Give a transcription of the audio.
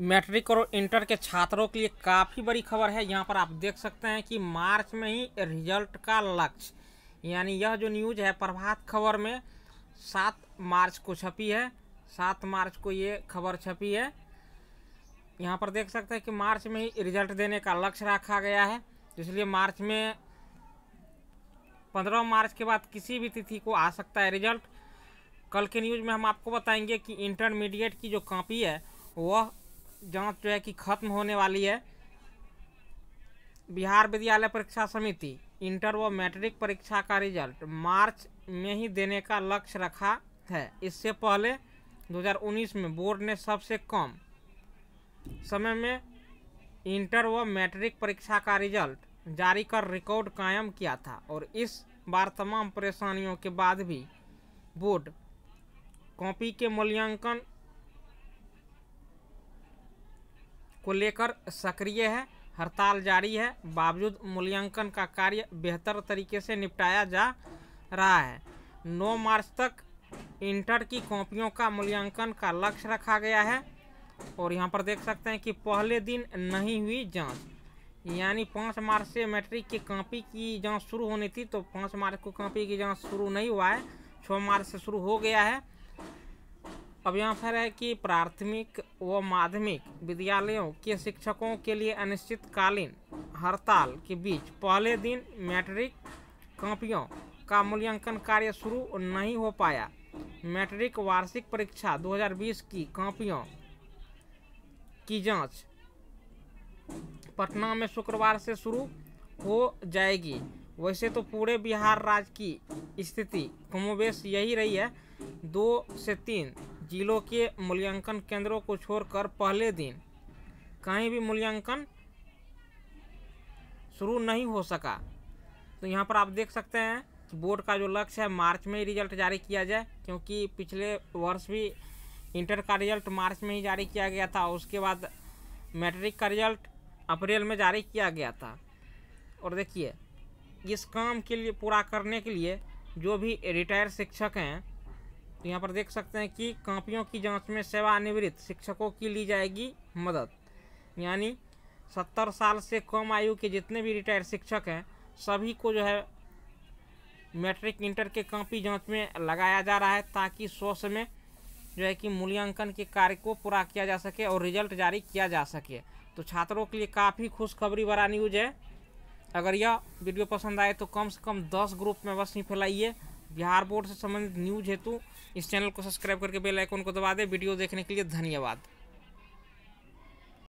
Matric और inter के छात्रों के लिए काफ़ी बड़ी खबर है। यहाँ पर आप देख सकते हैं कि मार्च में ही रिजल्ट का लक्ष्य, यानी यह जो न्यूज़ है प्रभात खबर में 7 मार्च को छपी है, 7 मार्च को ये खबर छपी है। यहाँ पर देख सकते हैं कि मार्च में ही रिजल्ट देने का लक्ष्य रखा गया है, इसलिए मार्च में 15 मार्च के बाद किसी भी तिथि को आ सकता है रिजल्ट। कल के न्यूज़ में हम आपको बताएंगे कि इंटरमीडिएट की जो कॉपी है वह जांच जो है कि खत्म होने वाली है। बिहार विद्यालय परीक्षा समिति इंटर व मैट्रिक परीक्षा का रिजल्ट मार्च में ही देने का लक्ष्य रखा है। इससे पहले 2019 में बोर्ड ने सबसे कम समय में इंटर व मैट्रिक परीक्षा का रिजल्ट जारी कर रिकॉर्ड कायम किया था, और इस बार तमाम परेशानियों के बाद भी बोर्ड कॉपी के मूल्यांकन को लेकर सक्रिय है। हड़ताल जारी है, बावजूद मूल्यांकन का कार्य बेहतर तरीके से निपटाया जा रहा है। 9 मार्च तक इंटर की कॉपियों का मूल्यांकन का लक्ष्य रखा गया है। और यहाँ पर देख सकते हैं कि पहले दिन नहीं हुई जांच, यानी 5 मार्च से मैट्रिक की कॉपी की जांच शुरू होनी थी, तो 5 मार्च को कॉपी की जांच शुरू नहीं हुआ है, 6 मार्च से शुरू हो गया है। अब यहाँ पर है कि प्राथमिक व माध्यमिक विद्यालयों के शिक्षकों के लिए अनिश्चितकालीन हड़ताल के बीच पहले दिन मैट्रिक कॉपियों का मूल्यांकन कार्य शुरू नहीं हो पाया। मैट्रिक वार्षिक परीक्षा 2020 की कॉपियों की जांच पटना में शुक्रवार से शुरू हो जाएगी। वैसे तो पूरे बिहार राज्य की स्थिति कमोबेश यही रही है। 2 से 3 जिलों के मूल्यांकन केंद्रों को छोड़कर पहले दिन कहीं भी मूल्यांकन शुरू नहीं हो सका। तो यहाँ पर आप देख सकते हैं कि बोर्ड का जो लक्ष्य है मार्च में ही रिजल्ट जारी किया जाए, क्योंकि पिछले वर्ष भी इंटर का रिजल्ट मार्च में ही जारी किया गया था, उसके बाद मैट्रिक का रिजल्ट अप्रैल में जारी किया गया था। और देखिए, इस काम के लिए पूरा करने के लिए जो भी रिटायर्ड शिक्षक हैं, तो यहाँ पर देख सकते हैं कि कॉपियों की जांच में सेवानिवृत्त शिक्षकों की ली जाएगी मदद, यानी 70 साल से कम आयु के जितने भी रिटायर्ड शिक्षक हैं सभी को जो है मैट्रिक इंटर के कॉपी जांच में लगाया जा रहा है, ताकि सोच में जो है कि मूल्यांकन के कार्य को पूरा किया जा सके और रिजल्ट जारी किया जा सके। तो छात्रों के लिए काफ़ी खुशखबरी भरा न्यूज़ है। अगर यह वीडियो पसंद आए तो कम से कम 10 ग्रुप में अवश्य फैलाइए। बिहार बोर्ड से संबंधित न्यूज़ हेतु इस चैनल को सब्सक्राइब करके बेल आइकन को दबा दें। वीडियो देखने के लिए धन्यवाद।